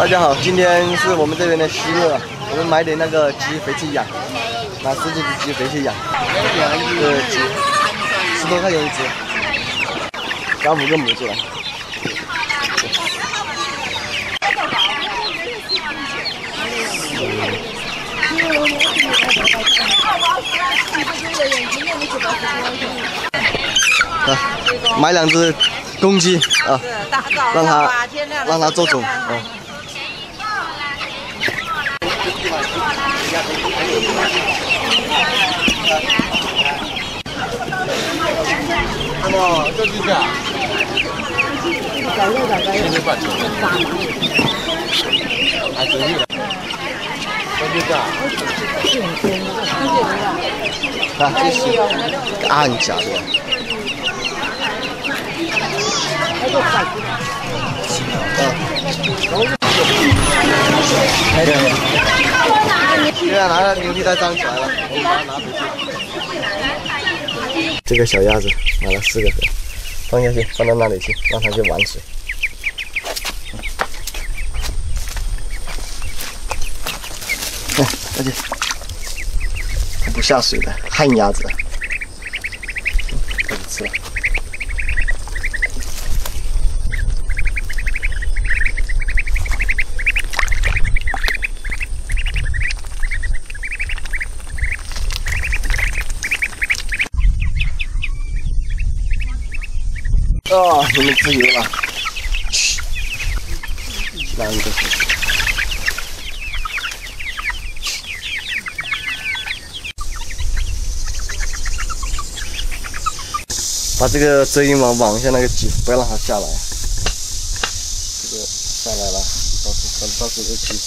大家好，今天是我们这边的湿热，我们买点那个鸡回去养，拿十几只鸡回去养，鸡10多块钱一只，养5个母鸡了。啊，买2只公鸡啊，让它做种啊。哦，这就是啊。啊，这是暗家的。 现在拿牛皮袋装起来了，我们把它拿回去。这个小鸭子买了4个盒，放下去，放到那里去，让它去玩水。看，大姐，它不下水的旱鸭子，开始吃了。 哦，你们自由了。拿一个。把这个遮阴网绑一下那个鸡，不要让它下来。这个下来了，到处都鸡。